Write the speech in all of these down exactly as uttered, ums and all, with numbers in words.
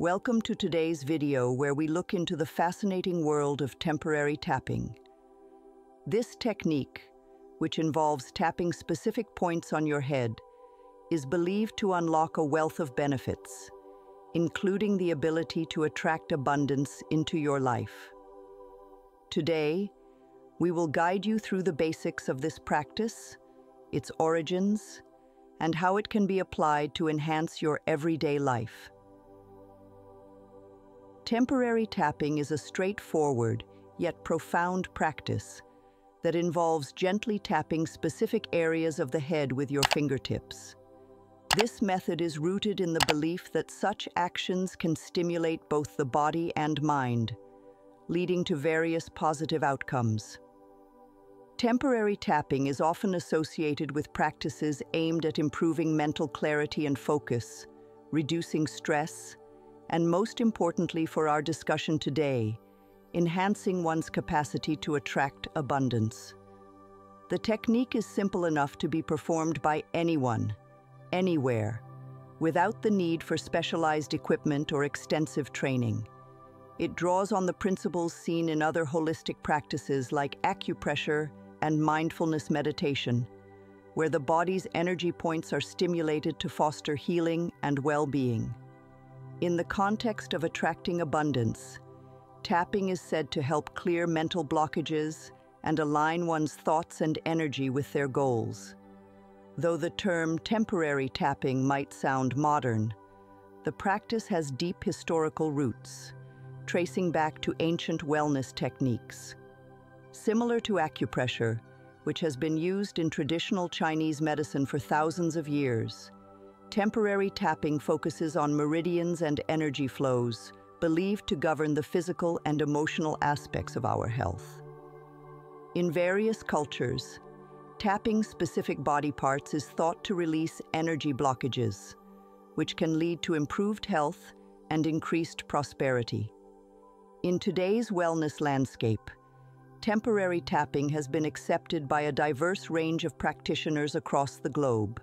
Welcome to today's video where we look into the fascinating world of temporary tapping. This technique, which involves tapping specific points on your head, is believed to unlock a wealth of benefits, including the ability to attract abundance into your life. Today, we will guide you through the basics of this practice, its origins, and how it can be applied to enhance your everyday life. Temporary tapping is a straightforward, yet profound practice that involves gently tapping specific areas of the head with your fingertips. This method is rooted in the belief that such actions can stimulate both the body and mind, leading to various positive outcomes. Temporary tapping is often associated with practices aimed at improving mental clarity and focus, reducing stress, and most importantly for our discussion today, enhancing one's capacity to attract abundance. The technique is simple enough to be performed by anyone, anywhere, without the need for specialized equipment or extensive training. It draws on the principles seen in other holistic practices like acupressure and mindfulness meditation, where the body's energy points are stimulated to foster healing and well-being. In the context of attracting abundance, tapping is said to help clear mental blockages and align one's thoughts and energy with their goals. Though the term temporary tapping might sound modern, the practice has deep historical roots, tracing back to ancient wellness techniques. Similar to acupressure, which has been used in traditional Chinese medicine for thousands of years, temporary tapping focuses on meridians and energy flows, believed to govern the physical and emotional aspects of our health. In various cultures, tapping specific body parts is thought to release energy blockages, which can lead to improved health and increased prosperity. In today's wellness landscape, temporary tapping has been accepted by a diverse range of practitioners across the globe.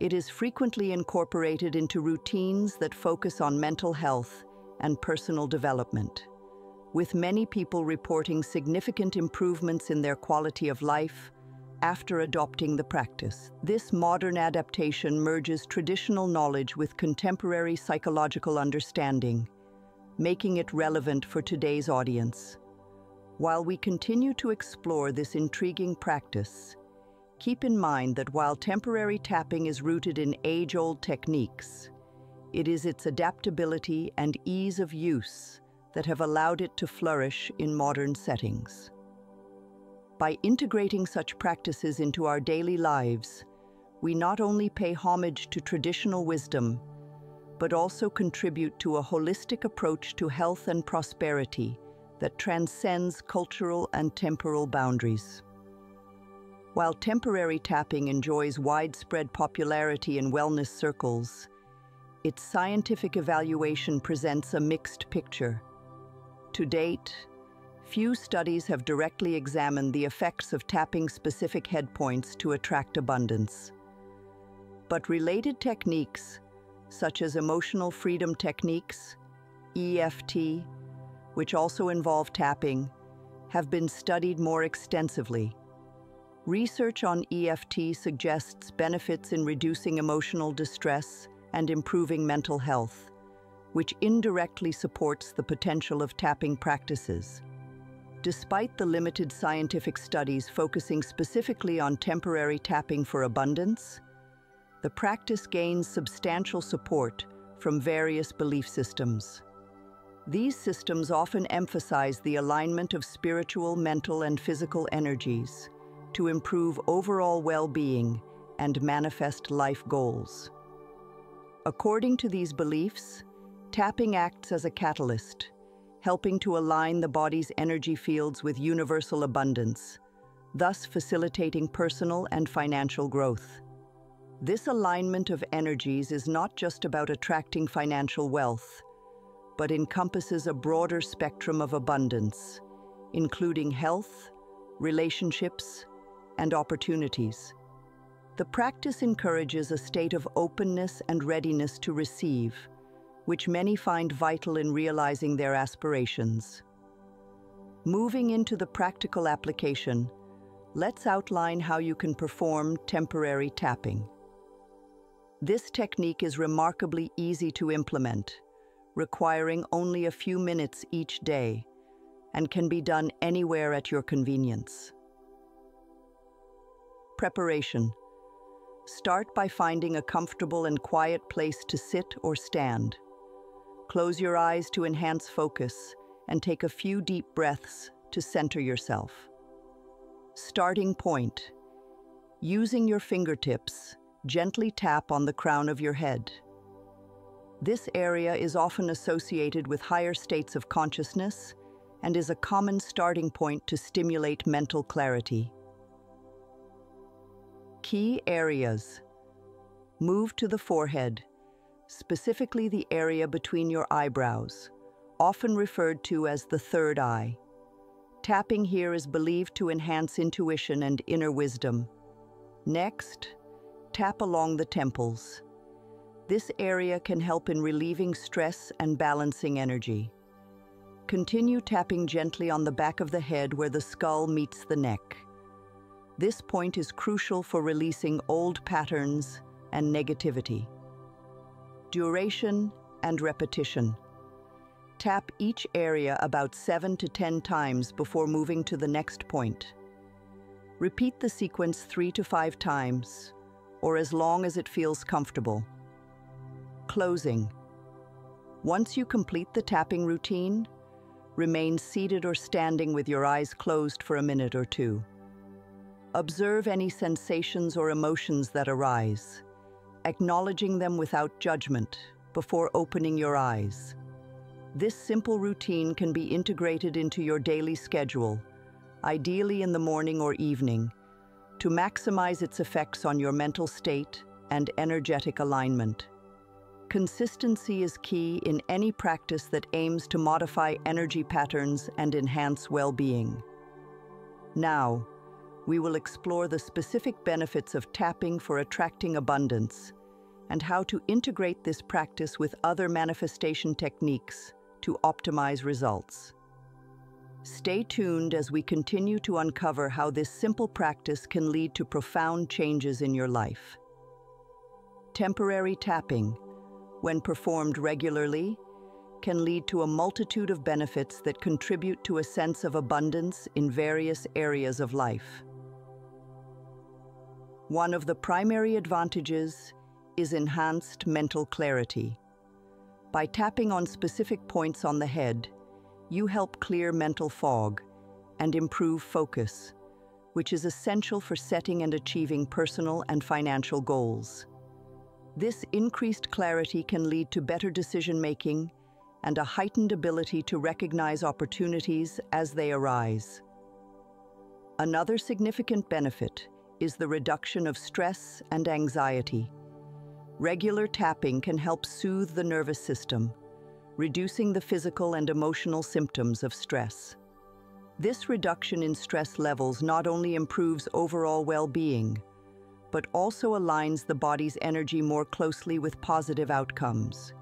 It is frequently incorporated into routines that focus on mental health and personal development, with many people reporting significant improvements in their quality of life after adopting the practice. This modern adaptation merges traditional knowledge with contemporary psychological understanding, making it relevant for today's audience. While we continue to explore this intriguing practice, keep in mind that while temporary tapping is rooted in age-old techniques, it is its adaptability and ease of use that have allowed it to flourish in modern settings. By integrating such practices into our daily lives, we not only pay homage to traditional wisdom, but also contribute to a holistic approach to health and prosperity that transcends cultural and temporal boundaries. While temporary tapping enjoys widespread popularity in wellness circles, its scientific evaluation presents a mixed picture. To date, few studies have directly examined the effects of tapping specific head points to attract abundance. But related techniques, such as emotional freedom techniques, E F T, which also involve tapping, have been studied more extensively. Research on E F T suggests benefits in reducing emotional distress and improving mental health, which indirectly supports the potential of tapping practices. Despite the limited scientific studies focusing specifically on temporary tapping for abundance, the practice gains substantial support from various belief systems. These systems often emphasize the alignment of spiritual, mental, and physical energies to improve overall well-being and manifest life goals. According to these beliefs, tapping acts as a catalyst, helping to align the body's energy fields with universal abundance, thus facilitating personal and financial growth. This alignment of energies is not just about attracting financial wealth, but encompasses a broader spectrum of abundance, including health, relationships, and opportunities. The practice encourages a state of openness and readiness to receive, which many find vital in realizing their aspirations. Moving into the practical application, let's outline how you can perform temporary tapping. This technique is remarkably easy to implement, requiring only a few minutes each day, and can be done anywhere at your convenience. Preparation. Start by finding a comfortable and quiet place to sit or stand. Close your eyes to enhance focus and take a few deep breaths to center yourself. Starting point. Using your fingertips, gently tap on the crown of your head. This area is often associated with higher states of consciousness and is a common starting point to stimulate mental clarity. Key areas. Move to the forehead, specifically the area between your eyebrows, often referred to as the third eye. Tapping here is believed to enhance intuition and inner wisdom. Next, tap along the temples. This area can help in relieving stress and balancing energy. Continue tapping gently on the back of the head where the skull meets the neck. This point is crucial for releasing old patterns and negativity. Duration and repetition. Tap each area about seven to ten times before moving to the next point. Repeat the sequence three to five times, or as long as it feels comfortable. Closing. Once you complete the tapping routine, remain seated or standing with your eyes closed for a minute or two. Observe any sensations or emotions that arise, acknowledging them without judgment before opening your eyes. This simple routine can be integrated into your daily schedule, ideally in the morning or evening, to maximize its effects on your mental state and energetic alignment. Consistency is key in any practice that aims to modify energy patterns and enhance well-being. Now, we will explore the specific benefits of tapping for attracting abundance and how to integrate this practice with other manifestation techniques to optimize results. Stay tuned as we continue to uncover how this simple practice can lead to profound changes in your life. Temporary tapping, when performed regularly, can lead to a multitude of benefits that contribute to a sense of abundance in various areas of life. One of the primary advantages is enhanced mental clarity. By tapping on specific points on the head, you help clear mental fog and improve focus, which is essential for setting and achieving personal and financial goals. This increased clarity can lead to better decision-making and a heightened ability to recognize opportunities as they arise. Another significant benefit is the reduction of stress and anxiety. Regular tapping can help soothe the nervous system, reducing the physical and emotional symptoms of stress. This reduction in stress levels not only improves overall well-being, but also aligns the body's energy more closely with positive outcomes,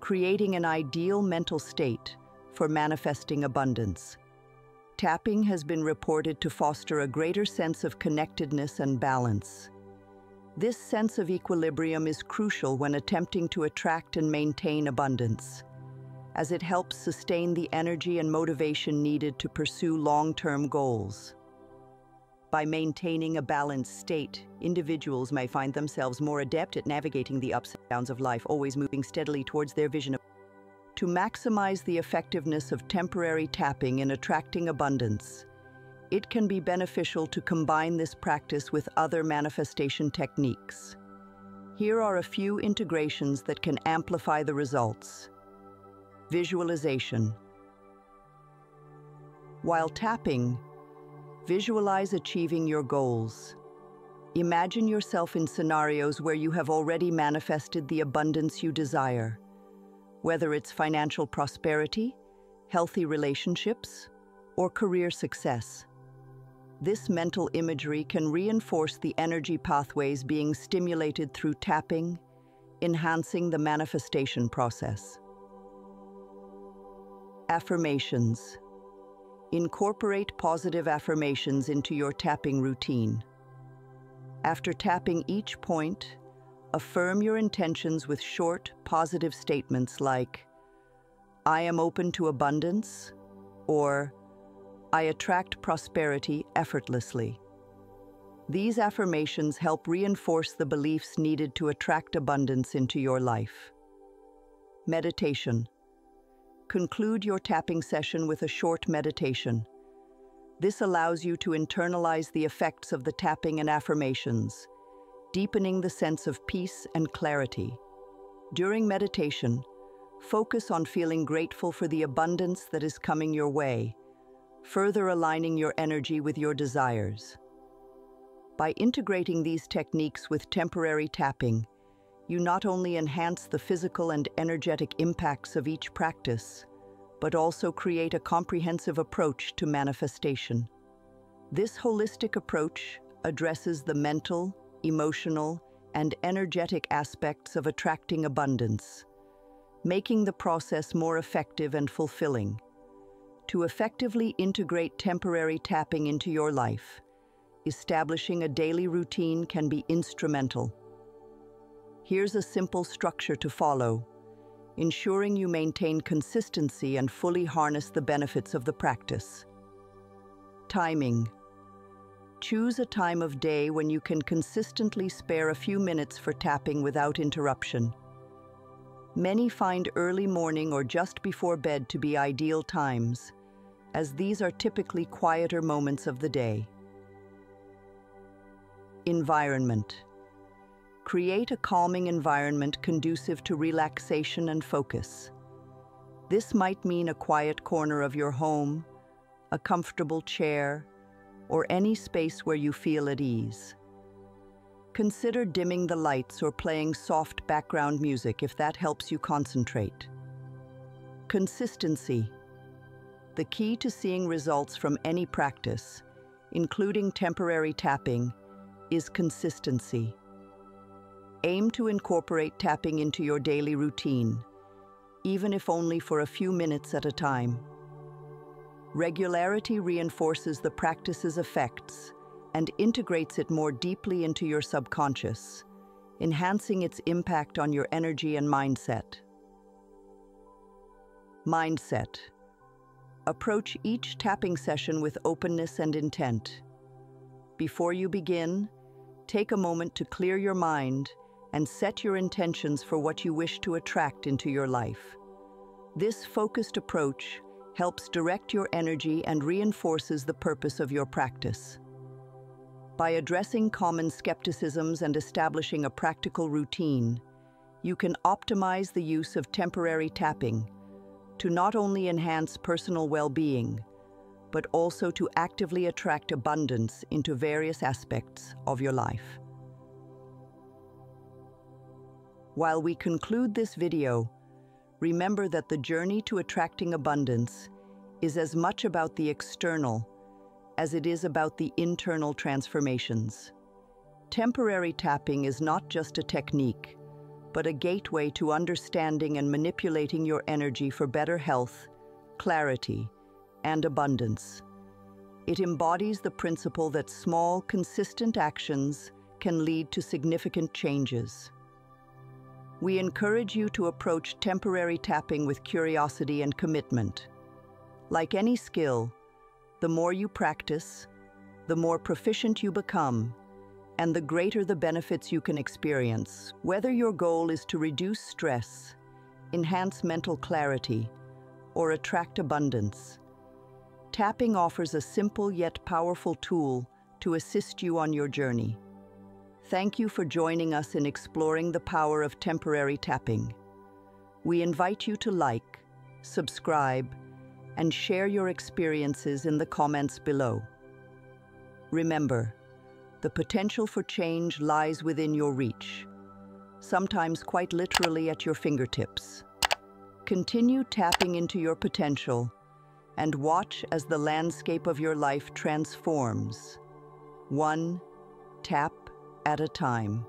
creating an ideal mental state for manifesting abundance. Tapping has been reported to foster a greater sense of connectedness and balance. This sense of equilibrium is crucial when attempting to attract and maintain abundance, as it helps sustain the energy and motivation needed to pursue long-term goals. By maintaining a balanced state, individuals may find themselves more adept at navigating the ups and downs of life, always moving steadily towards their vision. To maximize the effectiveness of temporary tapping in attracting abundance, it can be beneficial to combine this practice with other manifestation techniques. Here are a few integrations that can amplify the results. Visualization. While tapping, visualize achieving your goals. Imagine yourself in scenarios where you have already manifested the abundance you desire, whether it's financial prosperity, healthy relationships, or career success. This mental imagery can reinforce the energy pathways being stimulated through tapping, enhancing the manifestation process. Affirmations. Incorporate positive affirmations into your tapping routine. After tapping each point, affirm your intentions with short, positive statements like, "I am open to abundance," or "I attract prosperity effortlessly." These affirmations help reinforce the beliefs needed to attract abundance into your life. Meditation. Conclude your tapping session with a short meditation. This allows you to internalize the effects of the tapping and affirmations, deepening the sense of peace and clarity. During meditation, focus on feeling grateful for the abundance that is coming your way, further aligning your energy with your desires. By integrating these techniques with temporary tapping, you not only enhance the physical and energetic impacts of each practice, but also create a comprehensive approach to manifestation. This holistic approach addresses the mental, emotional, and energetic aspects of attracting abundance, making the process more effective and fulfilling. To effectively integrate temporary tapping into your life, establishing a daily routine can be instrumental. Here's a simple structure to follow, ensuring you maintain consistency and fully harness the benefits of the practice. Timing. Choose a time of day when you can consistently spare a few minutes for tapping without interruption. Many find early morning or just before bed to be ideal times, as these are typically quieter moments of the day. Environment. Create a calming environment conducive to relaxation and focus. This might mean a quiet corner of your home, a comfortable chair, or any space where you feel at ease. Consider dimming the lights or playing soft background music if that helps you concentrate. Consistency. The key to seeing results from any practice, including temporary tapping, is consistency. Aim to incorporate tapping into your daily routine, even if only for a few minutes at a time. Regularity reinforces the practice's effects and integrates it more deeply into your subconscious, enhancing its impact on your energy and mindset. Mindset. Approach each tapping session with openness and intent. Before you begin, take a moment to clear your mind and set your intentions for what you wish to attract into your life. This focused approach helps direct your energy and reinforces the purpose of your practice. By addressing common skepticisms and establishing a practical routine, you can optimize the use of temporary tapping to not only enhance personal well-being, but also to actively attract abundance into various aspects of your life. While we conclude this video, remember that the journey to attracting abundance is as much about the external as it is about the internal transformations. Temporary tapping is not just a technique, but a gateway to understanding and manipulating your energy for better health, clarity, and abundance. It embodies the principle that small, consistent actions can lead to significant changes. We encourage you to approach temporary tapping with curiosity and commitment. Like any skill, the more you practice, the more proficient you become, and the greater the benefits you can experience. Whether your goal is to reduce stress, enhance mental clarity, or attract abundance, tapping offers a simple yet powerful tool to assist you on your journey. Thank you for joining us in exploring the power of temporary tapping. We invite you to like, subscribe, and share your experiences in the comments below. Remember, the potential for change lies within your reach, sometimes quite literally at your fingertips. Continue tapping into your potential, and watch as the landscape of your life transforms, one tap at a time.